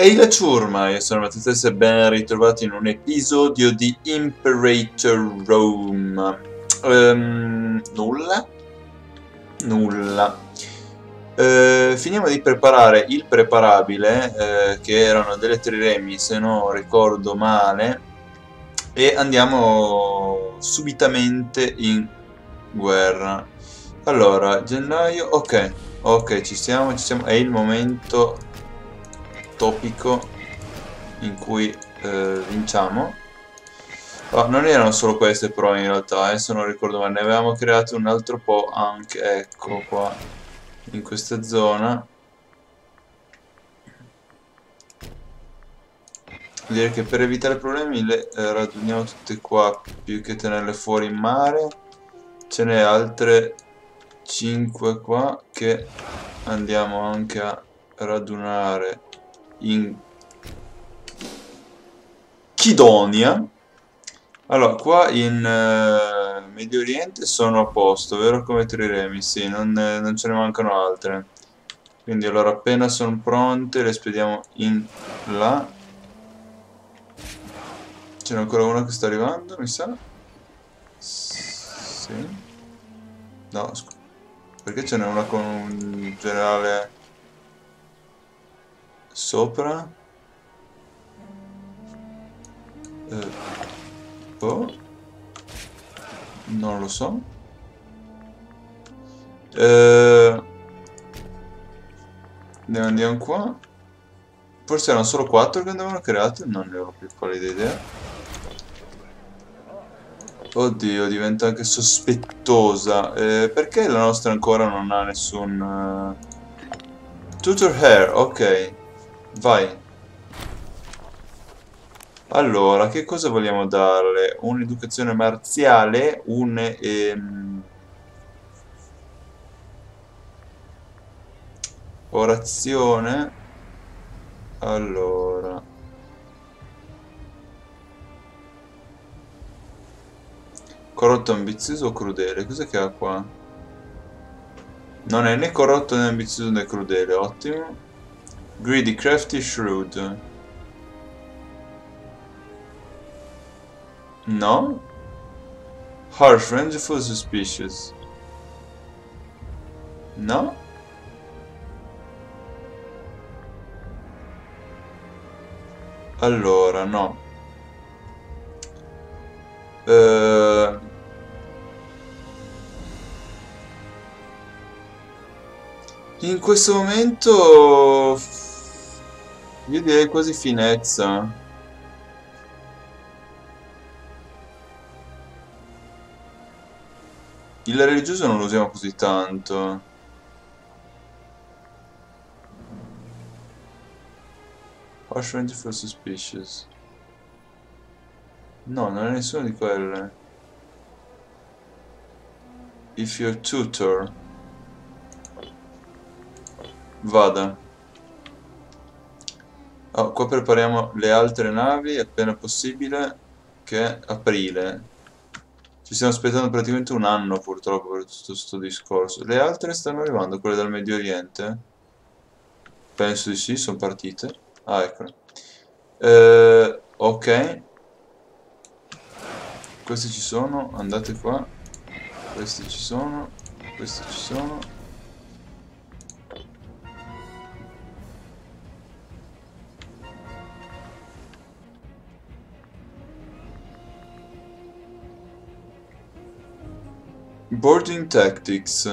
Ehi la ciurma, io sono Matsetes e ben ritrovati in un episodio di Imperator Rome. Nulla. Finiamo di preparare il preparabile, che erano delle triremi se non ricordo male, e andiamo subitamente in guerra. Allora, gennaio, ok, ci siamo, è il momento topico in cui vinciamo. Oh, non erano solo queste però in realtà, adesso non ricordo, ma ne avevamo creato un altro po' anche, ecco qua, in questa zona. Direi che per evitare problemi le raduniamo tutte qua, più che tenerle fuori in mare. Ce n'è altre 5 qua che andiamo anche a radunare in Chidonia. Allora, qua in Medio Oriente sono a posto, vero, come triremi? Sì, non ce ne mancano altre. Quindi allora appena sono pronte le spediamo in là. Ce n'è ancora una che sta arrivando, mi sa. Sì. No, scusa. Perché ce n'è una con un generale sopra? Oh. Non lo so. Ne andiamo qua. Forse erano solo 4 che andavano create. Non ne ho più pallida idea. Oddio, diventa anche sospettosa. Perché la nostra ancora non ha nessun tutor hair? Ok, vai. Allora, che cosa vogliamo darle? Un'educazione marziale, orazione. Allora, corrotto, ambizioso o crudele? Cos'è che ha qua? Non è né corrotto né ambizioso né crudele, ottimo. Greedy, crafty, shrewd. No? Harsh, vengeful, suspicious. No? Allora, no. In questo momento io direi quasi finezza. Il religioso non lo usiamo così tanto. Harsh, vengeful, suspicious. No, non è nessuno di quelle. If your tutor. Vada. Oh, qua prepariamo le altre navi appena possibile, che è aprile. Ci stiamo aspettando praticamente un anno purtroppo per tutto questo discorso. Le altre stanno arrivando, quelle dal Medio Oriente? Penso di sì, sono partite. Ah, eccole. Ok. Queste ci sono, andate qua. Queste ci sono, queste ci sono. Boarding Tactics.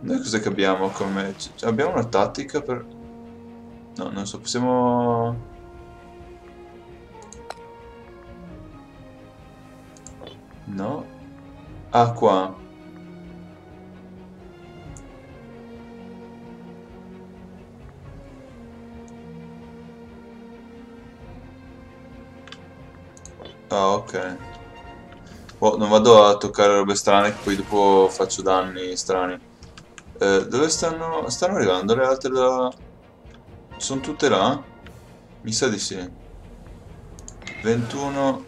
Noi cos'è che abbiamo come... abbiamo una tattica per... no, non so, possiamo... no. Ah, qua. Ah, ok. Oh, non vado a toccare robe strane che poi dopo faccio danni strani. Dove stanno? Stanno arrivando le altre da... sono tutte là? Mi sa di sì. 21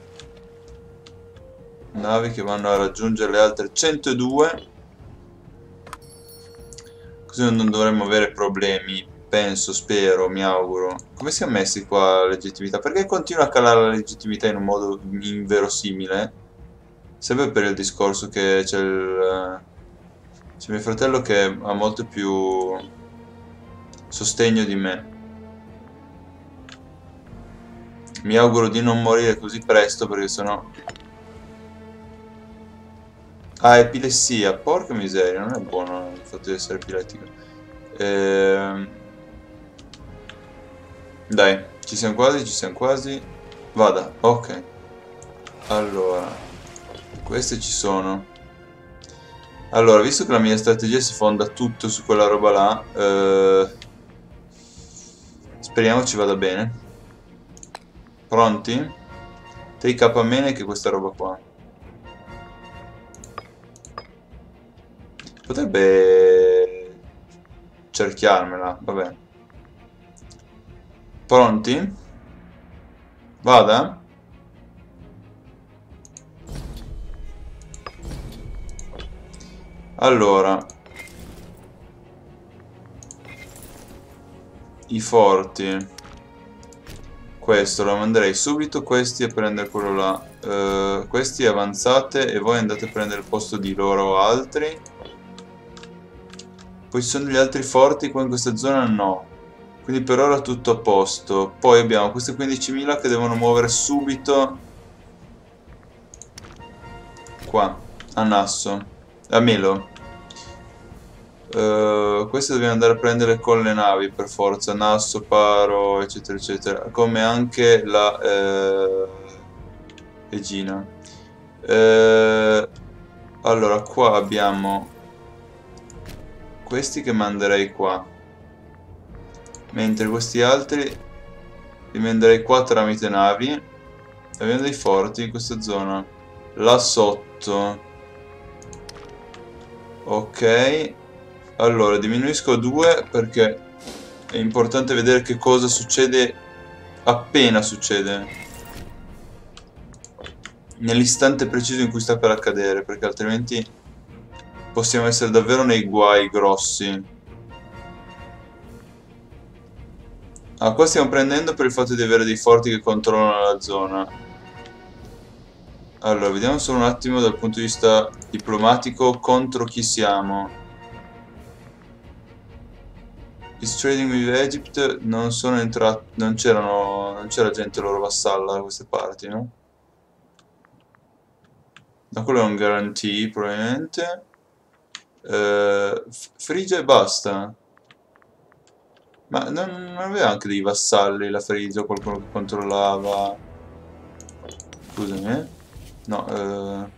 navi che vanno a raggiungere le altre 102. Così non dovremmo avere problemi penso, spero, mi auguro. Come siamo messi qua la legittimità? Perché continua a calare la legittimità in un modo inverosimile? Sempre per il discorso che c'è il... c'è mio fratello che ha molto più sostegno di me. Mi auguro di non morire così presto perché sennò... Ah, epilessia, porca miseria, non è buono il fatto di essere epilettico. Dai, ci siamo quasi. Vada, ok. Allora, queste ci sono. Allora, visto che la mia strategia si fonda tutto su quella roba là, speriamo ci vada bene. Pronti? Take up a mene che questa roba qua. Potrebbe cerchiarmela, vabbè. Pronti? Vada? Allora, i forti. Questo lo manderei subito, questi a prendere quello là. Questi avanzate e voi andate a prendere il posto di loro o altri. Poi ci sono gli altri forti qua in questa zona? No. Quindi per ora tutto a posto. Poi abbiamo queste 15.000 che devono muovere subito qua, a Nasso, a Melo. Queste dobbiamo andare a prendere con le navi per forza. Nasso, Paro, eccetera, eccetera. Come anche la Egina. Allora, qua abbiamo... questi che manderei qua, mentre questi altri li manderei qua tramite navi. Abbiamo dei forti in questa zona là sotto. Ok, allora diminuisco a 2 perché è importante vedere che cosa succede appena succede, nell'istante preciso in cui sta per accadere, perché altrimenti possiamo essere davvero nei guai grossi. Ah, qua stiamo prendendo per il fatto di avere dei forti che controllano la zona. Allora, vediamo solo un attimo dal punto di vista diplomatico contro chi siamo. Is trading with Egypt, non sono entrato, non c'era gente loro vassalla da queste parti, no? Ma quello è un guarantee, probabilmente. Frigia e basta. Ma non aveva anche dei vassalli la Frigia o qualcuno che controllava? Scusami, eh? No.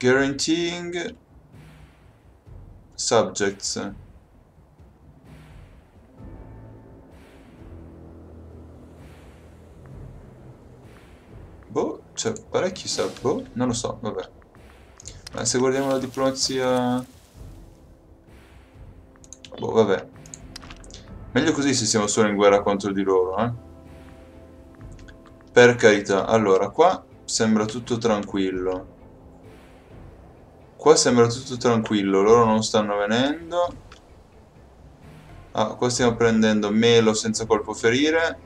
Guaranteeing subjects. Boh, c'è parecchi sub, boh, non lo so, vabbè. Ma se guardiamo la diplomazia... boh, vabbè. Meglio così se siamo solo in guerra contro di loro, eh. Per carità. Allora, qua sembra tutto tranquillo. Qua sembra tutto tranquillo. Loro non stanno venendo. Ah, qua stiamo prendendo Melo senza colpo ferire.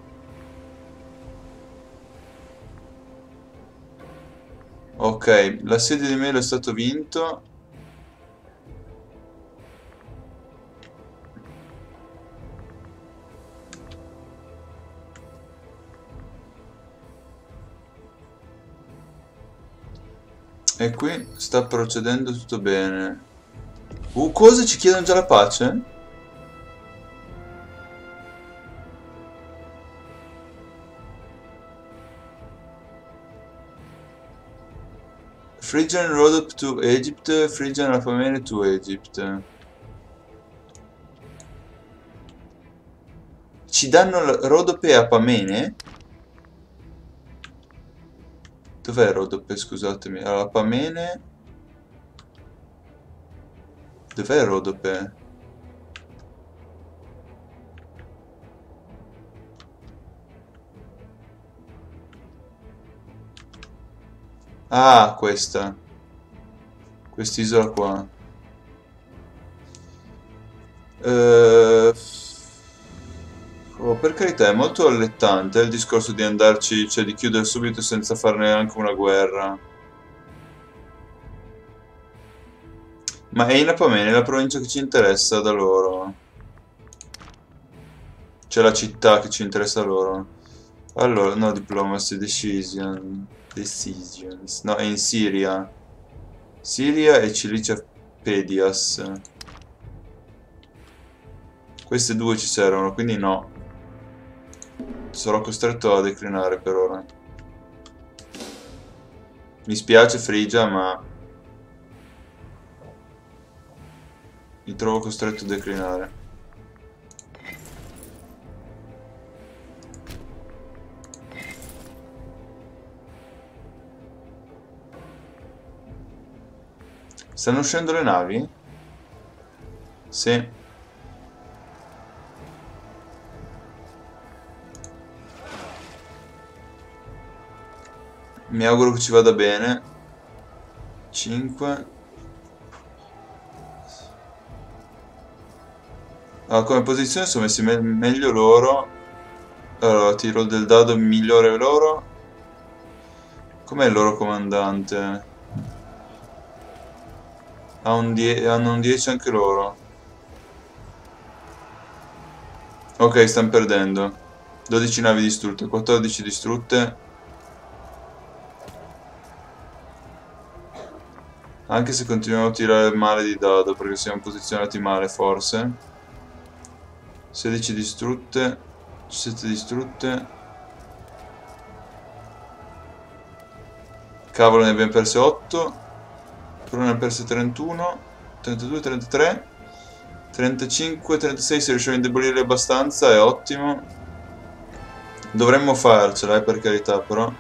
Ok, l'assedio di Melo è stato vinto. E qui sta procedendo tutto bene. Cosa ci chiedono già la pace? Frigian Rodope to Egypt, Frigian Apamene to Egypt. Ci danno Rodope e Apamene? Dov'è Rodope, scusatemi? Allora, Apamene... dov'è Rodope? Ah, quest'isola qua. Oh, per carità, è molto allettante il discorso di andarci, cioè di chiudere subito senza far neanche una guerra. Ma è in Apamene, la provincia che ci interessa da loro. C'è la città che ci interessa loro. Allora, no, diplomacy, decisions. No, è in Siria. Siria e Cilicia Pedias. Queste due ci servono, quindi no. Sarò costretto a declinare per ora. Mi spiace Frigia, ma... mi trovo costretto a declinare. Stanno uscendo le navi? Sì. Mi auguro che ci vada bene. 5. Allora, come posizione sono messi meglio loro. Allora, tiro del dado migliore loro. Com'è il loro comandante? Hanno un 10 anche loro. Ok, stanno perdendo. 12 navi distrutte, 14 distrutte. Anche se continuiamo a tirare male di dado, perché siamo posizionati male forse. 16 distrutte, 7 distrutte. Cavolo, ne abbiamo perse 8. Però ne ha perse 31, 32, 33, 35, 36, se riusciamo a indebolirle abbastanza è ottimo. Dovremmo farcela, per carità, però.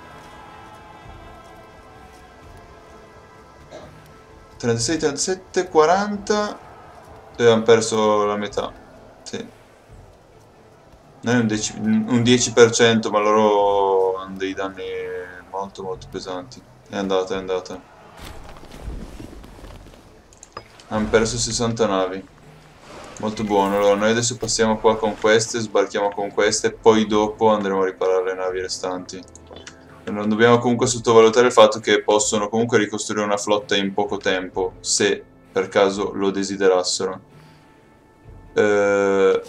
36, 37, 40 e hanno perso la metà, sì. Noi un 10%, ma loro hanno dei danni molto molto pesanti. È andata, è andata. Hanno perso 60 navi. Molto buono. Allora noi adesso passiamo qua con queste, sbarchiamo con queste e poi dopo andremo a riparare le navi restanti. Non dobbiamo comunque sottovalutare il fatto che possono comunque ricostruire una flotta in poco tempo, se per caso lo desiderassero. Allora,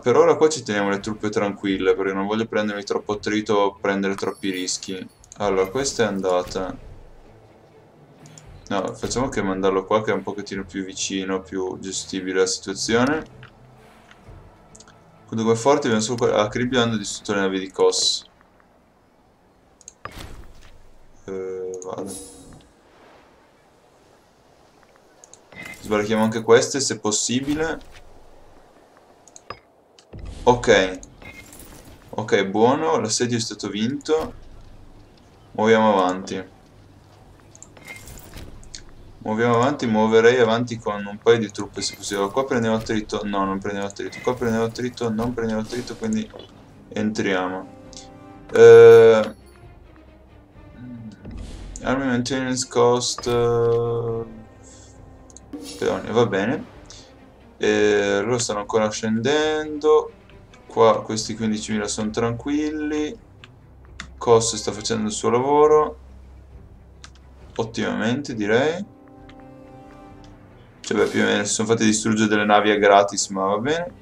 per ora qua ci teniamo le truppe tranquille, perché non voglio prendermi troppo attrito o prendere troppi rischi. Allora questa è andata. No, facciamo che mandarlo qua, che è un pochettino più vicino, più gestibile la situazione. Con due forti abbiamo solo qua. Ah, Cribbio hanno distrutto le navi di Kos. Vale. Sbarchiamo anche queste, se possibile. Ok. Ok, buono. L'assedio è stato vinto. Muoviamo avanti. Muoviamo avanti, muoverei avanti con un paio di truppe se possibile. Qua prendiamo attrito, no, non prendiamo attrito. Qua prendiamo attrito, non prendiamo attrito, quindi entriamo. Army maintenance cost... peone, va bene. Loro stanno ancora scendendo. Qua questi 15.000 sono tranquilli. Cost sta facendo il suo lavoro. Ottimamente, direi. Cioè, beh, più o meno si sono fatti distruggere delle navi a gratis, ma va bene.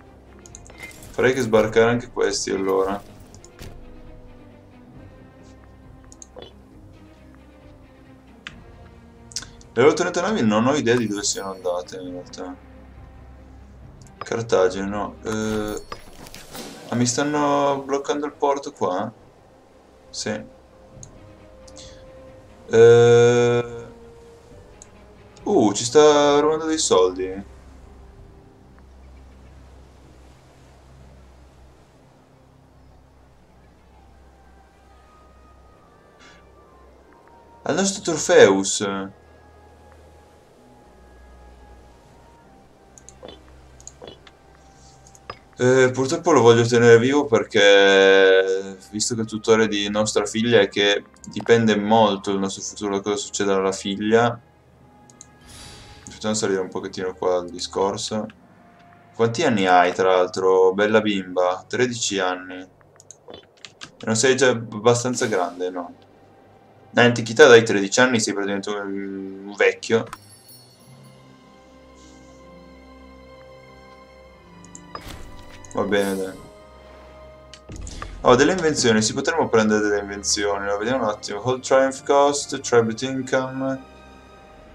Farei che sbarcare anche questi, allora. Le loro 30 navi non ho idea di dove siano andate, in realtà. Cartagine, no. Ah, mi stanno bloccando il porto qua? Sì. Ci sta rubando dei soldi. Al nostro Torfeus. Purtroppo lo voglio tenere vivo perché, visto che è tutore di nostra figlia e che dipende molto il nostro futuro da cosa succede alla figlia, facciamo salire un pochettino qua il discorso. Quanti anni hai, tra l'altro? Bella bimba. 13 anni. Non sei già abbastanza grande, no? Nell'antichità dai 13 anni sei praticamente un vecchio. Va bene, dai. Oh, delle invenzioni, si potremmo prendere delle invenzioni, allora, vediamo un attimo. Whole Triumph Cost, Tribute Income,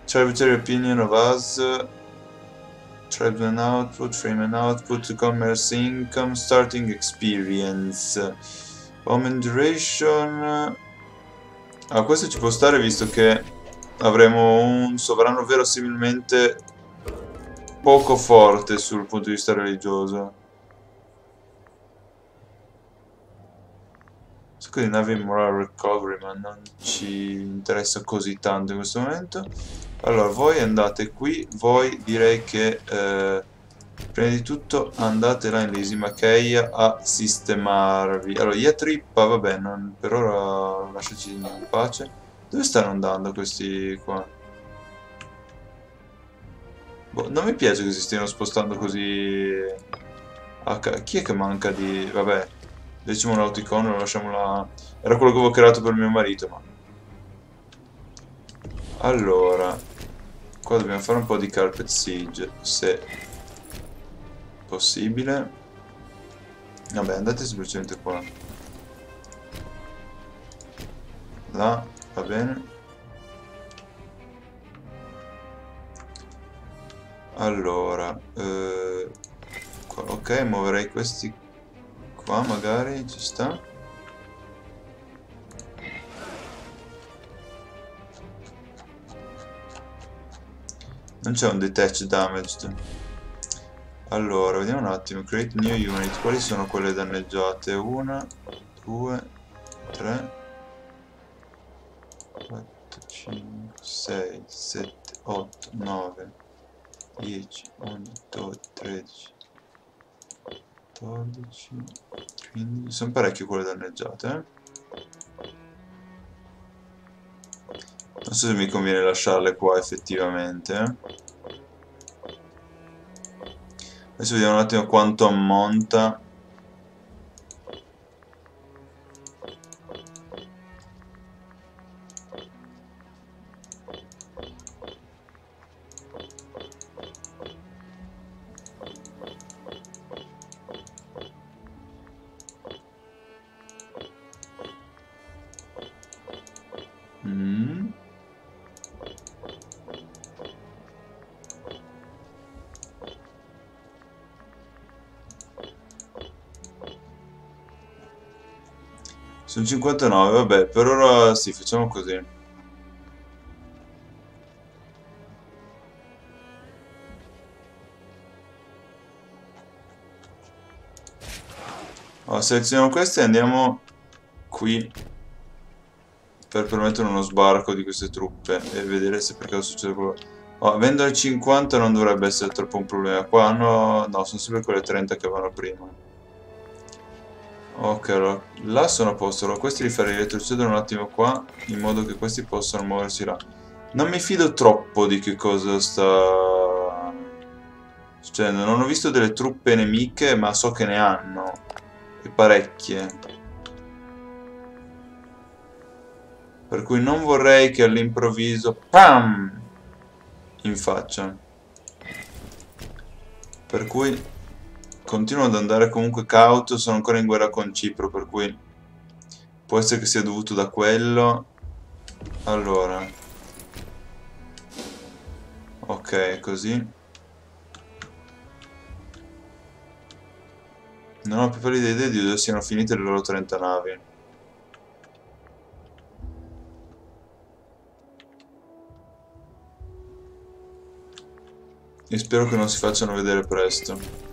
Tributary Opinion of Us, Tribute Output, Freeman Output, Commerce Income, Starting Experience, Omen Duration. Ah, questo ci può stare visto che avremo un sovrano verosimilmente poco forte sul punto di vista religioso. Di navi moral recovery, ma non ci interessa così tanto in questo momento. Allora voi andate qui, voi direi che prima di tutto andate là in Lisi Makai a sistemarvi. Allora Iatrippa, vabbè, non, per ora lasciaci in pace. Dove stanno andando questi qua? Boh, non mi piace che si stiano spostando così. Chi è che manca di... vabbè, Decimo l'auticon, lo lasciamo là. Era quello che avevo creato per mio marito, ma... Allora... Qua dobbiamo fare un po' di carpet siege, se... possibile. Vabbè, andate semplicemente qua. Là, va bene. Allora... ok, muoverei questi qua. Qua magari ci sta. Non c'è un detach damaged. Allora, vediamo un attimo. Create new unit. Quali sono quelle danneggiate? 1, 2, 3, 4, 5, 6, 7, 8, 9, 10, 11, 12, 13, 14, 15. Sono parecchie quelle danneggiate, Non so se mi conviene lasciarle qua effettivamente. Adesso vediamo un attimo quanto ammonta. Sono 59, vabbè, per ora sì, facciamo così. Allora, selezioniamo queste e andiamo qui per permettere uno sbarco di queste truppe e vedere se per caso succede qualcosa. Avendo il 50 non dovrebbe essere troppo un problema. Qua hanno... no, sono sempre quelle 30 che vanno prima. Ok, allora, là sono a posto, allora questi li farei retrocedere un attimo qua, in modo che questi possano muoversi là. Non mi fido troppo di che cosa sta succedendo, non ho visto delle truppe nemiche, ma so che ne hanno, e parecchie. Per cui non vorrei che all'improvviso, PAM! In faccia. Per cui... continuo ad andare comunque cauto, sono ancora in guerra con Cipro, per cui può essere che sia dovuto da quello. Allora. Ok, così. Non ho più pallida idea di dove siano finite le loro 30 navi. E spero che non si facciano vedere presto.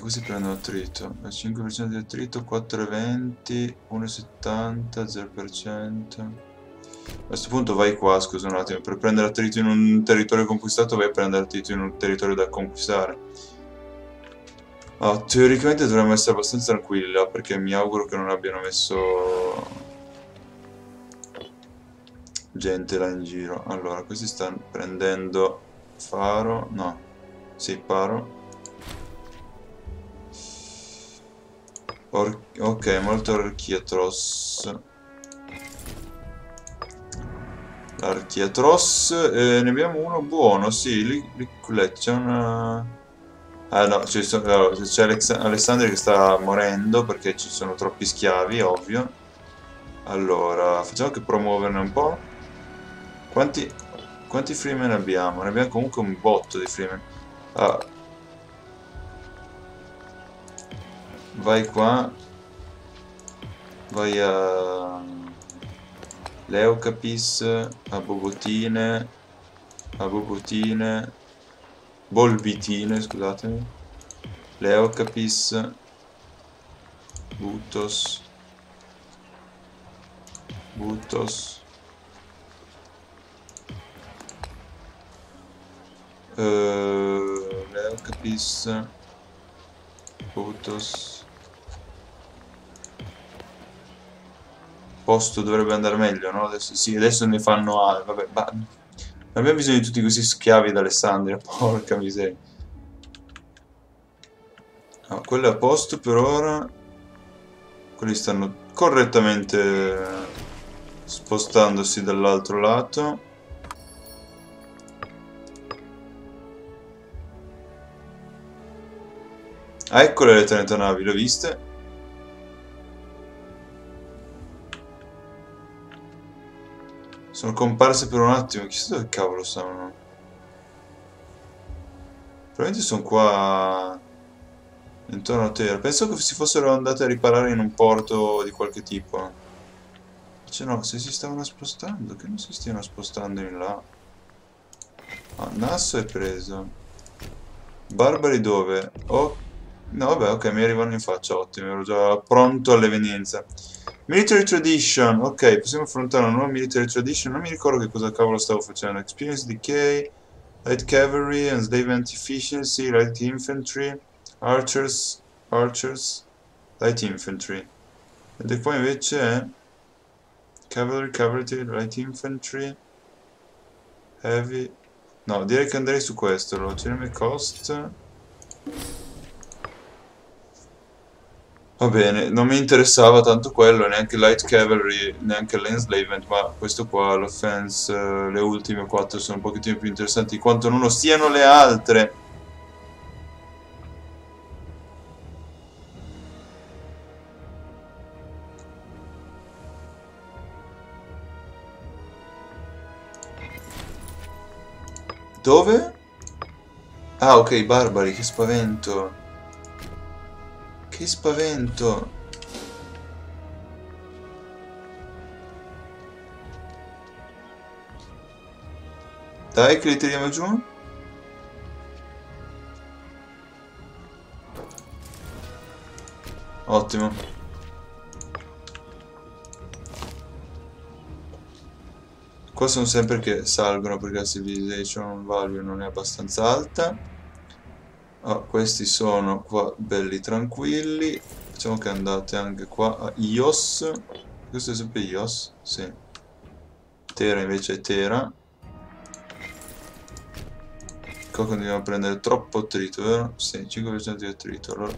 Questi prendono attrito, 5% di attrito, 4,20, 1,70, 0%. A questo punto vai qua, scusa un attimo, per prendere attrito in un territorio conquistato vai a prendere attrito in un territorio da conquistare. Oh, teoricamente dovremmo essere abbastanza tranquilli là, perché mi auguro che non abbiano messo gente là in giro. Allora, questi stanno prendendo Faro, no. Sì, Paro. Ok, molto archiatros. L'archiatros, ne abbiamo uno buono, sì, lì c'è una... Ah no, c'è Alessandria che sta morendo perché ci sono troppi schiavi, ovvio. Allora, facciamo che promuoverne un po'. Quanti freeman abbiamo? Ne abbiamo comunque un botto di freeman. Ah. Vai qua. Vai a Leocapis, Abobotine, Bolbitine, scusatemi. Leocapis, Butos. Leocapis, Butos. Posto dovrebbe andare meglio, no? Adesso, sì, adesso ne fanno altri. Vabbè, non abbiamo bisogno di tutti questi schiavi d'Alessandria, porca miseria. No, quello è a posto per ora. Quelli stanno correttamente spostandosi dall'altro lato. Ah, eccole le tenetonavi, le ho viste. Sono comparse per un attimo, chissà dove cavolo stanno. Probabilmente sono qua intorno a Tera. Penso che si fossero andate a riparare in un porto di qualche tipo. Cioè no, se si stavano spostando, che non si stiano spostando in là. Ah, Nasso è preso. Barbari dove? Oh, no vabbè, ok, mi arrivano in faccia, ottimo, ero già pronto all'evenienza. Military Tradition, ok, possiamo affrontare una nuova Military Tradition, non mi ricordo che cosa cavolo stavo facendo. Experience Decay, Light Cavalry, Enslavement Efficiency, Light Infantry, Archers, Light Infantry. Ed qua invece è Cavalry, Light Infantry, Heavy... No, direi che andrei su questo, lo cerchiamo cost... Va bene, non mi interessava tanto quello, neanche Light Cavalry, neanche l'Enslavement, ma questo qua, l'Offense, le ultime 4 sono un pochettino più interessanti di quanto non lo siano le altre. Dove? Ah, ok, barbari, che spavento. Che spavento! Dai che li tiriamo giù. Ottimo. Qua sono sempre che salgono perché la civilization value non è abbastanza alta. Oh, questi sono qua belli tranquilli. Facciamo che andate anche qua a Ios. Questo è sempre Ios, sì. Tera invece è Tera. Qua continuiamo a prendere troppo attrito, vero? Sì, 5% di attrito. Allora,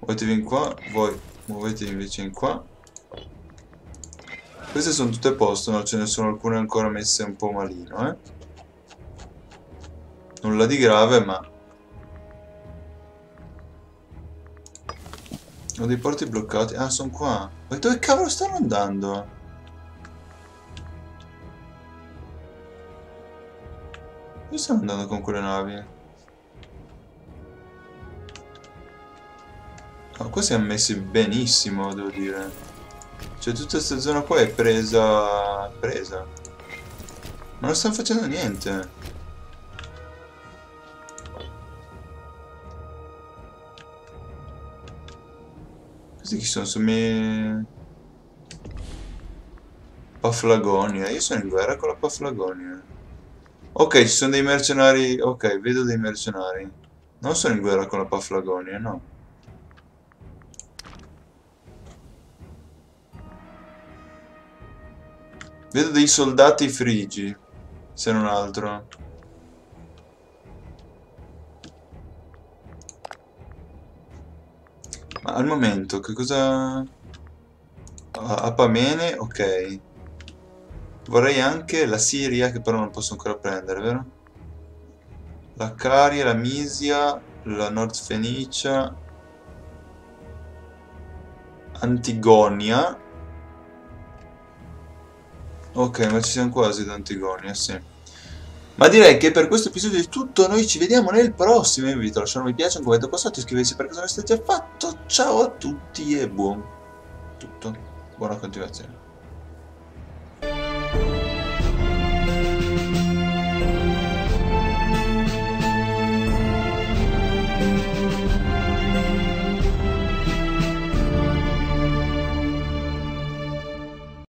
muovetevi in qua, voi muovetevi invece in qua. Queste sono tutte a posto, no? Ce ne sono alcune ancora messe un po' malino, eh? Nulla di grave, ma... Ho dei porti bloccati. Ah, sono qua. Ma dove cavolo stanno andando? Dove stanno andando con quelle navi? Ah, qua si è messi benissimo, devo dire. Cioè, tutta questa zona qua è presa... Ma non stanno facendo niente. Chi sono? Paflagonia. Io sono in guerra con la Paflagonia. Ok, ci sono dei mercenari. Ok, vedo dei mercenari. Non sono in guerra con la Paflagonia, no. Vedo dei soldati frigi, se non altro. Al momento, che cosa... Apamene, ok. Vorrei anche la Siria, che però non posso ancora prendere, vero? La Caria, la Misia, la North Fenicia, Antigonia. Ok, ma ci siamo quasi ad Antigonia, sì. Ma direi che per questo episodio è tutto, noi ci vediamo nel prossimo. Io vi invito a lasciare un mi piace, un commento qua sotto, iscriversi per cosa non avete già fatto. Ciao a tutti e buon tutto. Buona continuazione.